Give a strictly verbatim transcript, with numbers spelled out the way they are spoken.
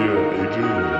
Yeah, they do.